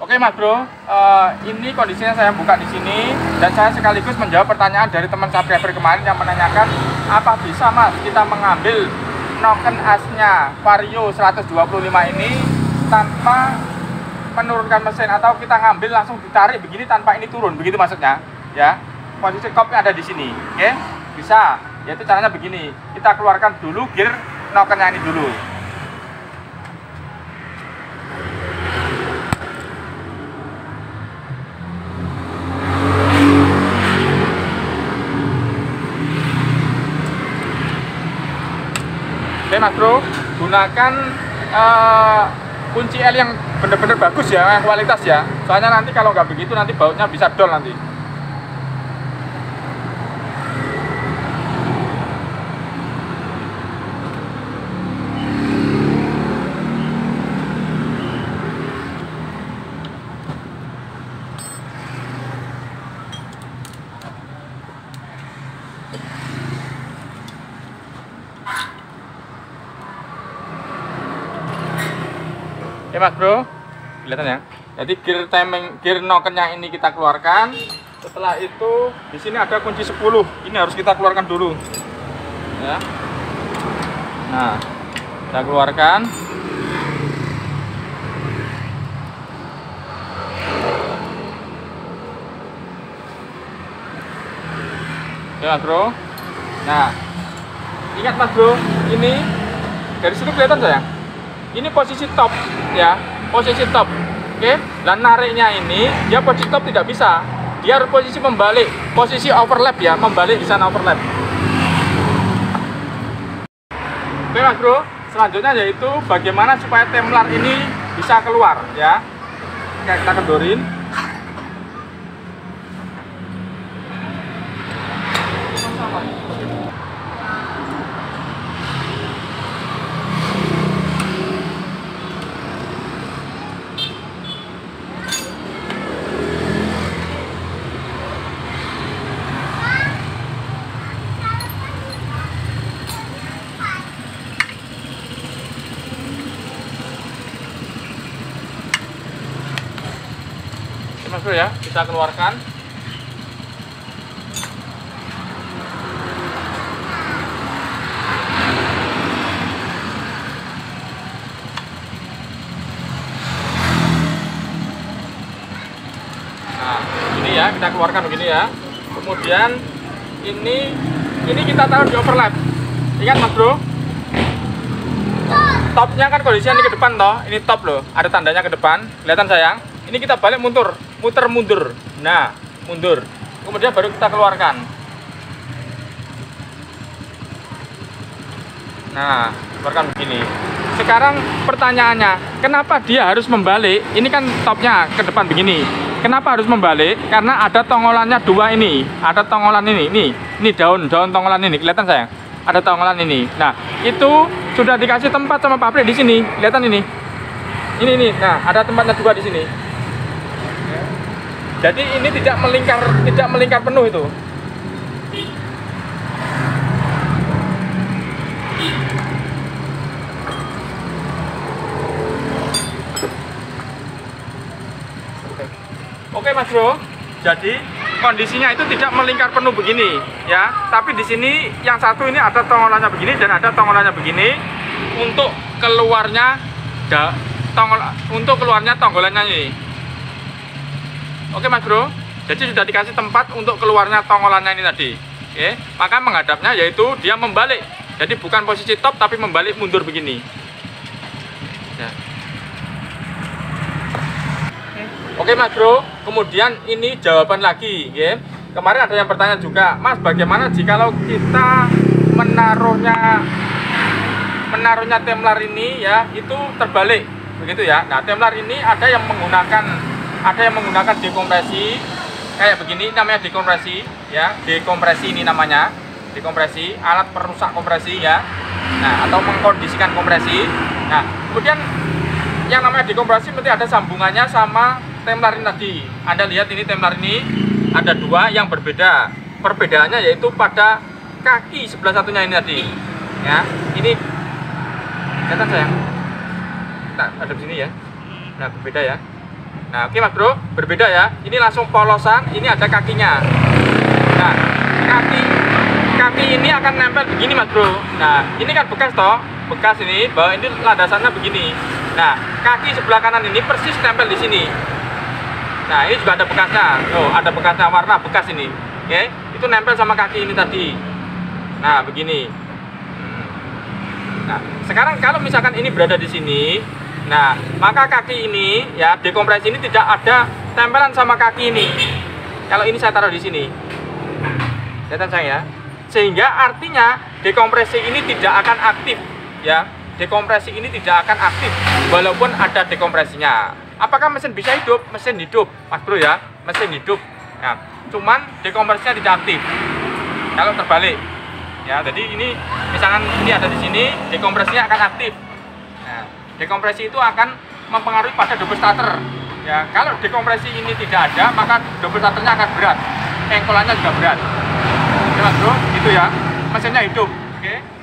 Oke Mas Bro, ini kondisinya saya buka di sini dan saya sekaligus menjawab pertanyaan dari teman subscriber kemarin yang menanyakan apa bisa Mas kita mengambil noken asnya Vario 125 ini tanpa menurunkan mesin atau kita ngambil langsung ditarik begini tanpa ini turun, begitu maksudnya ya. Posisi kopnya ada di sini, oke? Bisa, yaitu caranya begini, kita keluarkan dulu gear nokennya ini dulu. Oke Mas Bro, gunakan kunci L yang benar-benar bagus ya, yang kualitas ya. Soalnya nanti kalau nggak begitu nanti bautnya bisa dol nanti. Oke Mas Bro, kelihatan ya. Jadi gear timing, gear nokennya ini kita keluarkan. Setelah itu di sini ada kunci 10. Ini harus kita keluarkan dulu. Ya. Nah, kita keluarkan. Oke Mas Bro. Nah, ingat Mas Bro, ini dari situ kelihatan saya. Ini posisi top ya, posisi top. Oke, dan nariknya ini dia posisi top tidak bisa, dia harus posisi membalik, posisi overlap ya, membalik di sana overlap. Oke Mas Bro, selanjutnya yaitu bagaimana supaya temlar ini bisa keluar ya. Oke, kita kendorin. Mas Bro ya, kita keluarkan. Nah, ini ya, kita keluarkan begini ya. Kemudian ini kita taruh di overlap. Ingat Mas Bro, topnya kan kondisinya ini ke depan toh, ini top loh, ada tandanya ke depan, kelihatan sayang. Ini kita balik muter mundur. Nah, mundur. Kemudian baru kita keluarkan. Nah, keluarkan begini. Sekarang pertanyaannya, kenapa dia harus membalik? Ini kan topnya ke depan begini. Kenapa harus membalik? Karena ada tongolannya dua ini. Ada tongolan ini. Ini daun-daun tongolan ini. Kelihatan sayang? Ada tongolan ini. Nah, itu sudah dikasih tempat sama pabrik di sini. Kelihatan ini? Ini. Nah, ada tempatnya juga di sini. Jadi ini tidak melingkar penuh itu. Oke Mas Bro, jadi kondisinya itu tidak melingkar penuh begini ya. Tapi di sini yang satu ini ada tongolannya begini dan ada tongolannya begini untuk keluarnya tonggolannya ini. Oke Mas Bro, jadi sudah dikasih tempat untuk keluarnya tongolannya ini tadi. Oke, maka menghadapnya yaitu dia membalik. Jadi bukan posisi top tapi membalik mundur begini. Ya. Oke Mas Bro, kemudian ini jawaban lagi. Oke. Kemarin ada yang bertanya juga, Mas bagaimana jikalau kita menaruhnya temlar ini ya itu terbalik, begitu ya. Nah temlar ini ada yang menggunakan dekompresi kayak begini, namanya dekompresi ya, dekompresi alat perusak kompresi ya, nah atau mengkondisikan kompresi. Nah kemudian yang namanya dekompresi mesti ada sambungannya sama temlar ini tadi. Anda lihat ini temlar ini ada dua yang berbeda, perbedaannya yaitu pada kaki sebelah satunya ini tadi ya, ini kelihatan sayang, ada di sini ya, nah berbeda ya. Nah oke mas bro, berbeda ya. Ini langsung polosan, ini ada kakinya. Nah kaki ini akan nempel begini mas bro. Nah ini kan bekas toh, bekas ini bahwa ini landasannya begini. Nah kaki sebelah kanan ini persis nempel di sini. Nah ini juga ada bekasnya. Oh ada bekasnya, warna bekas ini. Oke, itu nempel sama kaki ini tadi. Nah begini. Nah, sekarang kalau misalkan ini berada di sini, nah maka kaki ini ya dekompresi ini tidak ada tempelan sama kaki ini. Kalau ini saya taruh di sini, lihat saya, sehingga artinya dekompresi ini tidak akan aktif, ya dekompresi ini tidak akan aktif walaupun ada dekompresinya. Apakah mesin bisa hidup? Mesin hidup, mas bro ya, mesin hidup. Ya, cuman dekompresinya tidak aktif. Kalau terbalik. Ya, jadi ini misalkan ini ada di sini, dekompresinya akan aktif. Nah, dekompresi itu akan mempengaruhi pada double starter. Ya, kalau dekompresi ini tidak ada, maka double starternya akan berat, engkolannya juga berat. Oke, mas bro, itu ya, mesinnya hidup. Oke.